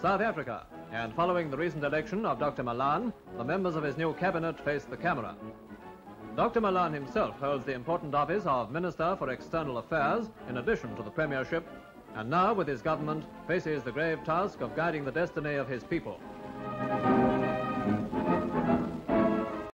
South Africa, and following the recent election of Dr. Malan, the members of his new cabinet face the camera. Dr. Malan himself holds the important office of Minister for External Affairs, in addition to the Premiership, and now with his government faces the grave task of guiding the destiny of his people.